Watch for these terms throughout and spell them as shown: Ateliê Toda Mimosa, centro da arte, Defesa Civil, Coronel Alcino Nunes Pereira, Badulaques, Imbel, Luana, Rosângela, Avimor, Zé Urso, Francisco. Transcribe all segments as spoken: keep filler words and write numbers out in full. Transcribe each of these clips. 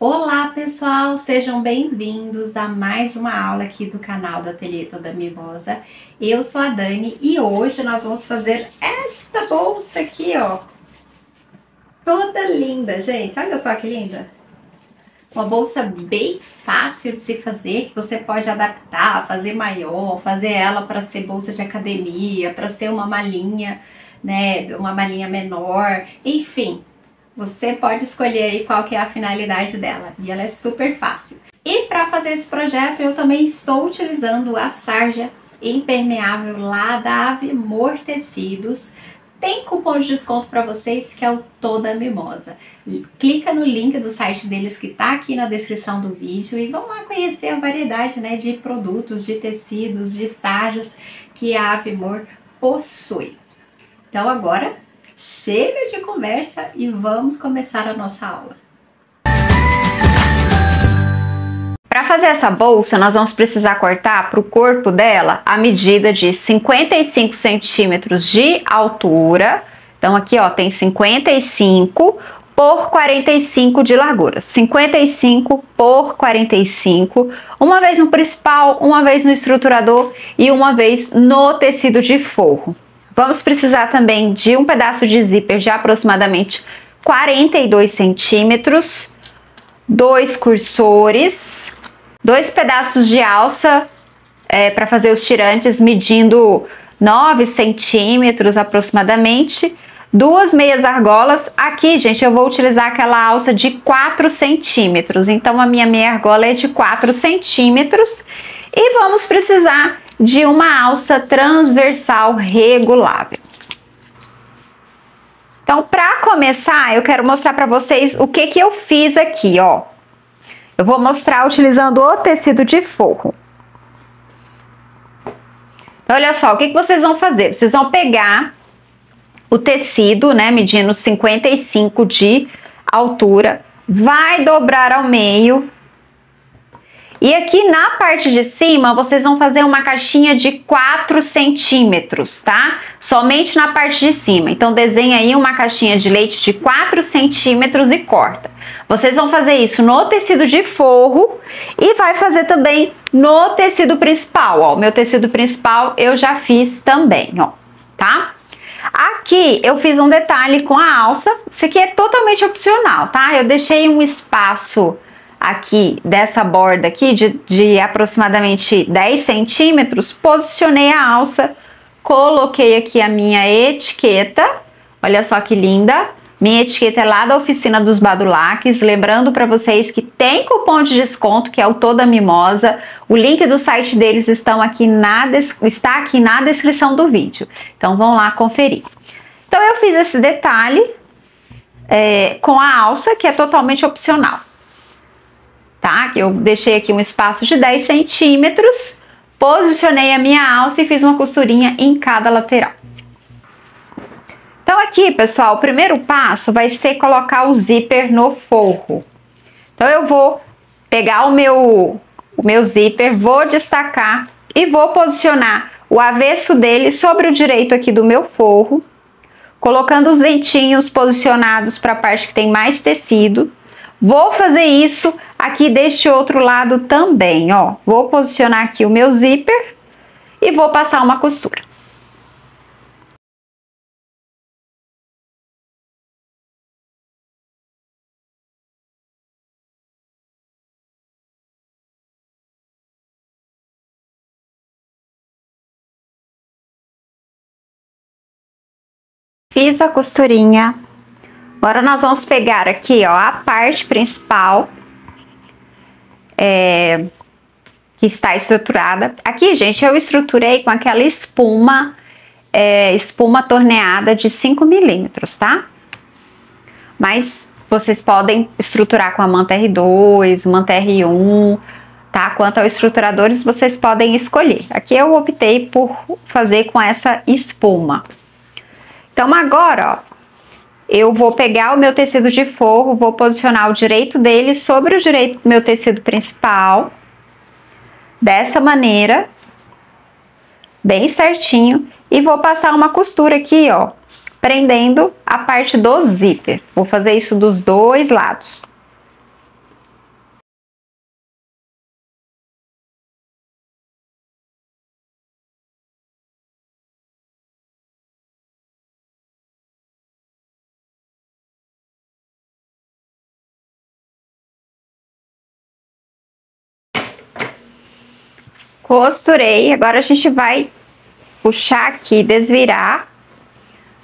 Olá pessoal, sejam bem-vindos a mais uma aula aqui do canal da Ateliê Toda Mimosa. Eu sou a Dani e hoje nós vamos fazer esta bolsa aqui, ó. Toda linda, gente, olha só que linda. Uma bolsa bem fácil de se fazer, que você pode adaptar, fazer maior, fazer ela para ser bolsa de academia, para ser uma malinha, né, uma malinha menor, enfim. Você pode escolher aí qual que é a finalidade dela e ela é super fácil. E para fazer esse projeto eu também estou utilizando a sarja impermeável lá da Avimor Tecidos. Tem cupom de desconto para vocês que é o Toda Mimosa. Clica no link do site deles que tá aqui na descrição do vídeo e vão lá conhecer a variedade, né, de produtos, de tecidos, de sarjas que a Avimor possui. Então agora chega de conversa e vamos começar a nossa aula. Para fazer essa bolsa, nós vamos precisar cortar para o corpo dela a medida de cinquenta e cinco centímetros de altura. Então aqui, ó, tem cinquenta e cinco por quarenta e cinco de largura. cinquenta e cinco por quarenta e cinco, uma vez no principal, uma vez no estruturador e uma vez no tecido de forro. Vamos precisar também de um pedaço de zíper de aproximadamente quarenta e dois centímetros, dois cursores, dois pedaços de alça é, para fazer os tirantes medindo nove centímetros aproximadamente, duas meias argolas. Aqui, gente, eu vou utilizar aquela alça de quatro centímetros, então a minha meia argola é de quatro centímetros e vamos precisar de uma alça transversal regulável. Então, para começar, eu quero mostrar para vocês o que que eu fiz aqui, ó. Eu vou mostrar utilizando o tecido de forro. Então, olha só, o que que vocês vão fazer? Vocês vão pegar o tecido, né, medindo cinquenta e cinco de altura, vai dobrar ao meio. E aqui na parte de cima, vocês vão fazer uma caixinha de quatro centímetros, tá? Somente na parte de cima. Então, desenha aí uma caixinha de leite de quatro centímetros e corta. Vocês vão fazer isso no tecido de forro e vai fazer também no tecido principal, ó. O meu tecido principal eu já fiz também, ó, tá? Aqui eu fiz um detalhe com a alça. Isso aqui é totalmente opcional, tá? Eu deixei um espaço aqui dessa borda aqui de, de aproximadamente dez centímetros, posicionei a alça, coloquei aqui a minha etiqueta, olha só que linda, minha etiqueta é lá da oficina dos Badulaques, lembrando para vocês que tem cupom de desconto que é o Toda Mimosa, o link do site deles estão aqui na, está aqui na descrição do vídeo, então vão lá conferir. Então eu fiz esse detalhe é, com a alça que é totalmente opcional. Tá? Eu deixei aqui um espaço de dez centímetros, posicionei a minha alça e fiz uma costurinha em cada lateral. Então aqui, pessoal, o primeiro passo vai ser colocar o zíper no forro. Então eu vou pegar o meu, o meu zíper, vou destacar e vou posicionar o avesso dele sobre o direito aqui do meu forro, colocando os dentinhos posicionados para a parte que tem mais tecido. Vou fazer isso aqui deste outro lado também, ó. Vou posicionar aqui o meu zíper e vou passar uma costura. Fiz a costurinha. Agora nós vamos pegar aqui, ó, a parte principal é, que está estruturada. Aqui, gente, eu estruturei com aquela espuma, é, espuma torneada de cinco milímetros, tá? Mas vocês podem estruturar com a manta R dois, manta R um, tá? Quanto aos estruturadores, vocês podem escolher. Aqui eu optei por fazer com essa espuma. Então agora, ó, eu vou pegar o meu tecido de forro, vou posicionar o direito dele sobre o direito do meu tecido principal. Dessa maneira, bem certinho. E vou passar uma costura aqui, ó, prendendo a parte do zíper. Vou fazer isso dos dois lados. Costurei, agora a gente vai puxar aqui, desvirar,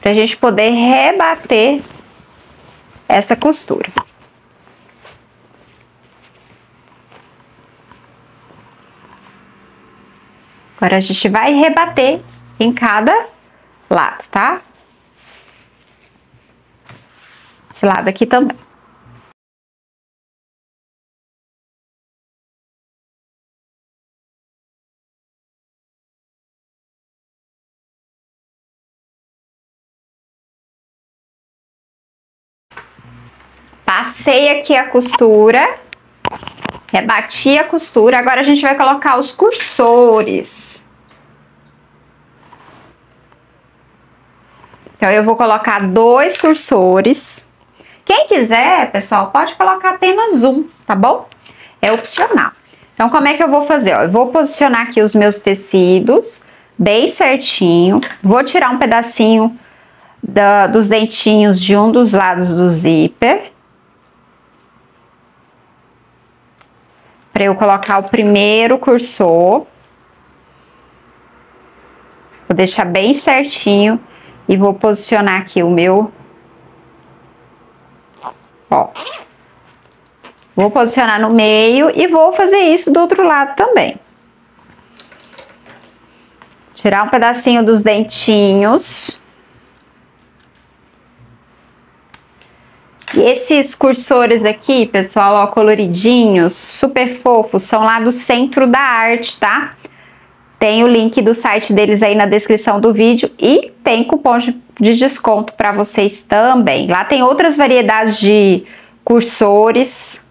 pra gente poder rebater essa costura. Agora a gente vai rebater em cada lado, tá? Esse lado aqui também. Passei aqui a costura, rebati a costura, agora a gente vai colocar os cursores. Então, eu vou colocar dois cursores. Quem quiser, pessoal, pode colocar apenas um, tá bom? É opcional. Então, como é que eu vou fazer? Ó, eu vou posicionar aqui os meus tecidos bem certinho. Vou tirar um pedacinho da, dos dentinhos de um dos lados do zíper. Para eu colocar o primeiro cursor. Vou deixar bem certinho e vou posicionar aqui o meu, ó. Vou posicionar no meio e vou fazer isso do outro lado também. Tirar um pedacinho dos dentinhos. E esses cursores aqui, pessoal, ó, coloridinhos, super fofos, são lá do Centro da Arte, tá? Tem o link do site deles aí na descrição do vídeo e tem cupom de desconto para vocês também. Lá tem outras variedades de cursores.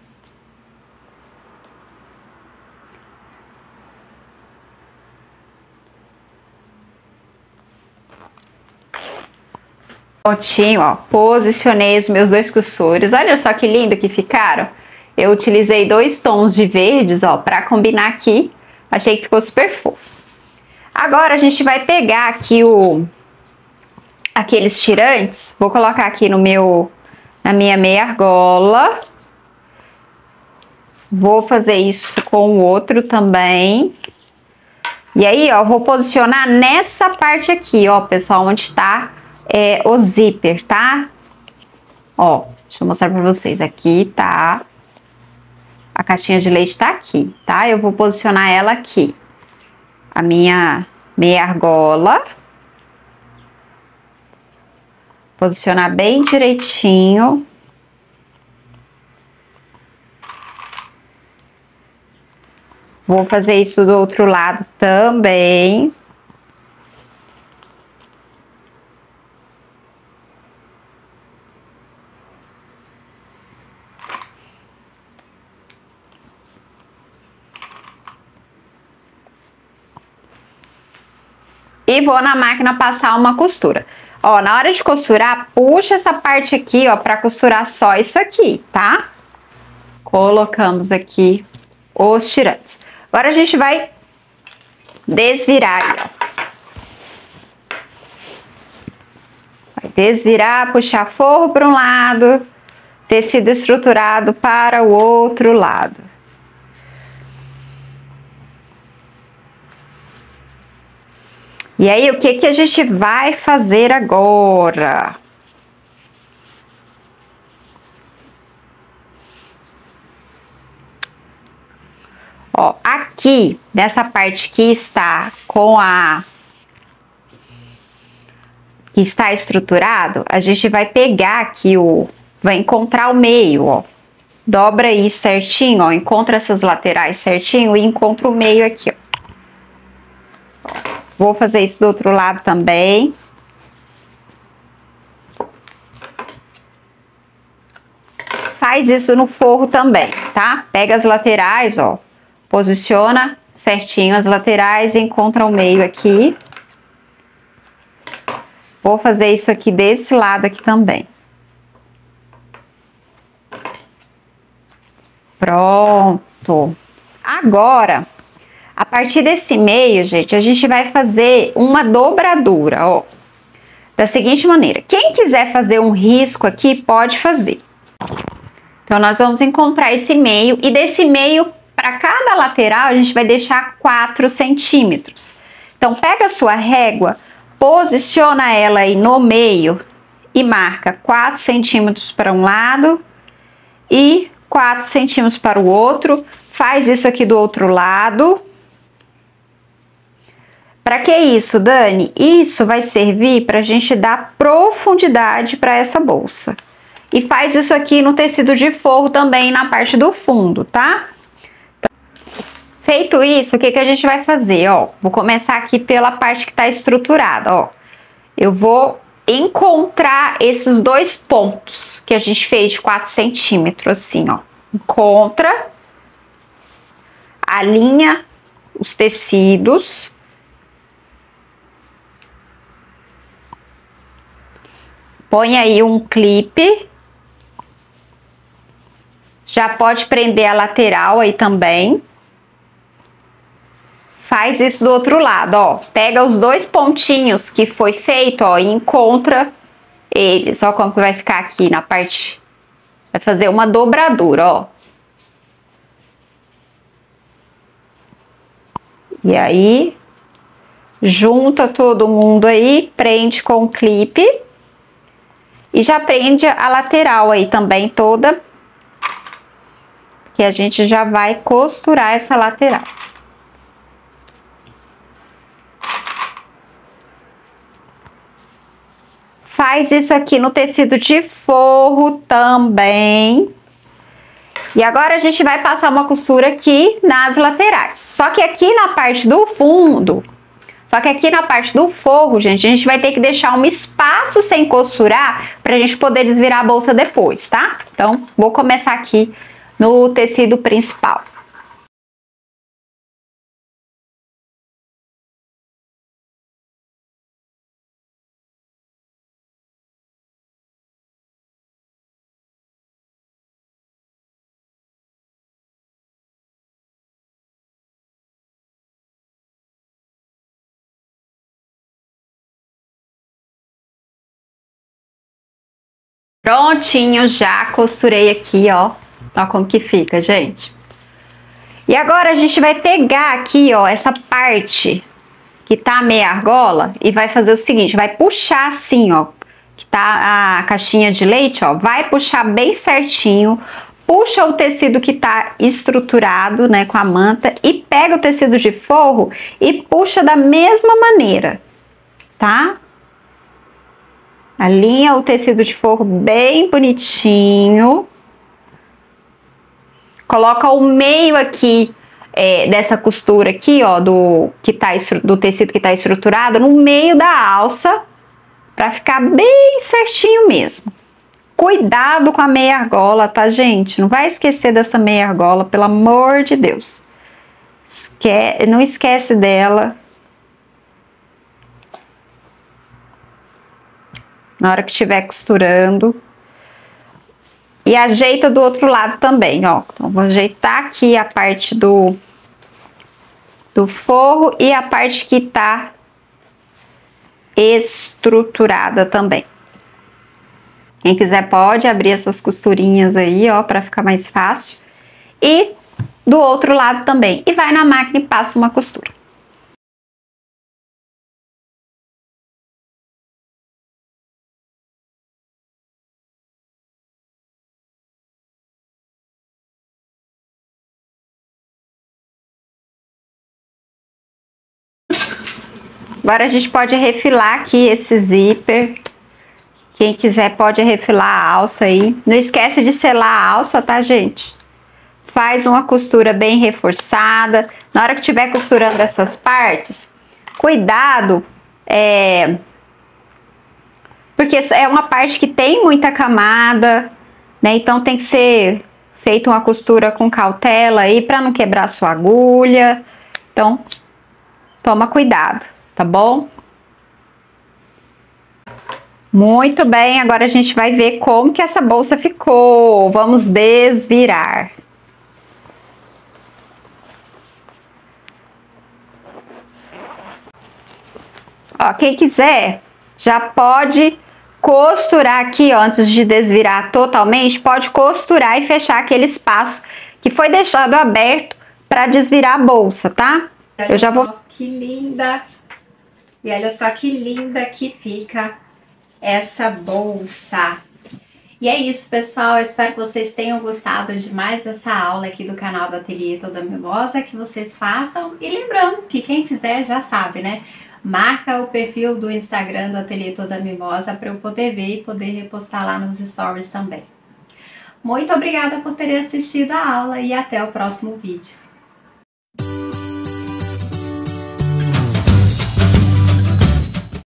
Prontinho, ó, posicionei os meus dois cursores, olha só que lindo que ficaram. Eu utilizei dois tons de verdes, ó, pra combinar aqui, achei que ficou super fofo. Agora a gente vai pegar aqui o, aqueles tirantes, vou colocar aqui no meu, na minha meia argola. Vou fazer isso com o outro também. E aí, ó, vou posicionar nessa parte aqui, ó, pessoal, onde tá... É o zíper, tá? Ó, deixa eu mostrar pra vocês. Aqui tá... A caixinha de leite tá aqui, tá? Eu vou posicionar ela aqui. A minha meia argola. Posicionar bem direitinho. Vou fazer isso do outro lado também. E vou na máquina passar uma costura. Ó, na hora de costurar, puxa essa parte aqui, ó, pra costurar só isso aqui, tá? Colocamos aqui os tirantes. Agora a gente vai desvirar, ó. Vai desvirar, puxar forro para um lado, tecido estruturado para o outro lado. E aí, o que que a gente vai fazer agora? Ó, aqui, nessa parte que está com a... Que está estruturado, a gente vai pegar aqui o... Vai encontrar o meio, ó. Dobra aí certinho, ó. Encontra essas laterais certinho e encontra o meio aqui, ó. Vou fazer isso do outro lado também. Faz isso no forro também, tá? Pega as laterais, ó. Posiciona certinho as laterais e encontra o meio aqui. Vou fazer isso aqui desse lado aqui também. Pronto. Agora... A partir desse meio, gente, a gente vai fazer uma dobradura, ó. Da seguinte maneira, quem quiser fazer um risco aqui, pode fazer. Então, nós vamos encontrar esse meio e desse meio para cada lateral a gente vai deixar quatro centímetros. Então pega a sua régua, posiciona ela aí no meio e marca quatro centímetros para um lado e quatro centímetros para o outro. Faz isso aqui do outro lado. Para que isso, Dani? Isso vai servir para a gente dar profundidade para essa bolsa. E faz isso aqui no tecido de forro também, na parte do fundo, tá? Feito isso, o que que a gente vai fazer? Ó, vou começar aqui pela parte que tá estruturada, ó. Eu vou encontrar esses dois pontos que a gente fez de quatro centímetros, assim, ó. Encontra, alinha os tecidos. Põe aí um clipe, já pode prender a lateral aí também. Faz isso do outro lado, ó, pega os dois pontinhos que foi feito, ó, e encontra eles, ó, como que vai ficar aqui na parte, vai fazer uma dobradura, ó. E aí, junta todo mundo aí, prende com o clipe. E já prende a lateral aí também toda, que a gente já vai costurar essa lateral. Faz isso aqui no tecido de forro também. E agora a gente vai passar uma costura aqui nas laterais. Só que aqui na parte do fundo... Só que aqui na parte do forro, gente, a gente vai ter que deixar um espaço sem costurar pra gente poder desvirar a bolsa depois, tá? Então, vou começar aqui no tecido principal. Prontinho, já costurei aqui, ó. Ó como que fica, gente. E agora a gente vai pegar aqui, ó, essa parte que tá meia argola e vai fazer o seguinte, vai puxar assim, ó, que tá a caixinha de leite, ó, vai puxar bem certinho, puxa o tecido que tá estruturado, né, com a manta e pega o tecido de forro e puxa da mesma maneira, tá? Alinha o tecido de forro bem bonitinho. Coloca o meio aqui é, dessa costura aqui, ó, do, que tá, do tecido que tá estruturado no meio da alça. Pra ficar bem certinho mesmo. Cuidado com a meia argola, tá, gente? Não vai esquecer dessa meia argola, pelo amor de Deus. Esque- não esquece dela. Na hora que estiver costurando. E ajeita do outro lado também, ó. Então, vou ajeitar aqui a parte do, do forro e a parte que tá estruturada também. Quem quiser pode abrir essas costurinhas aí, ó, pra ficar mais fácil. E do outro lado também. E vai na máquina e passa uma costura. Agora a gente pode refilar aqui esse zíper. Quem quiser pode refilar a alça aí. Não esquece de selar a alça, tá, gente? Faz uma costura bem reforçada. Na hora que estiver costurando essas partes, cuidado, é... porque é uma parte que tem muita camada, né? Então tem que ser feita uma costura com cautela aí, pra não quebrar sua agulha. Então, toma cuidado. Tá bom? Muito bem, agora a gente vai ver como que essa bolsa ficou. Vamos desvirar. Ó, quem quiser, já pode costurar aqui, ó, antes de desvirar totalmente, pode costurar e fechar aquele espaço que foi deixado aberto pra desvirar a bolsa, tá? Olha, eu já vou... que linda! E olha só que linda que fica essa bolsa. E é isso, pessoal. Eu espero que vocês tenham gostado de mais essa aula aqui do canal do Ateliê Toda Mimosa, que vocês façam. E lembrando que quem fizer já sabe, né? Marca o perfil do Instagram do Ateliê Toda Mimosa para eu poder ver e poder repostar lá nos stories também. Muito obrigada por terem assistido a aula e até o próximo vídeo.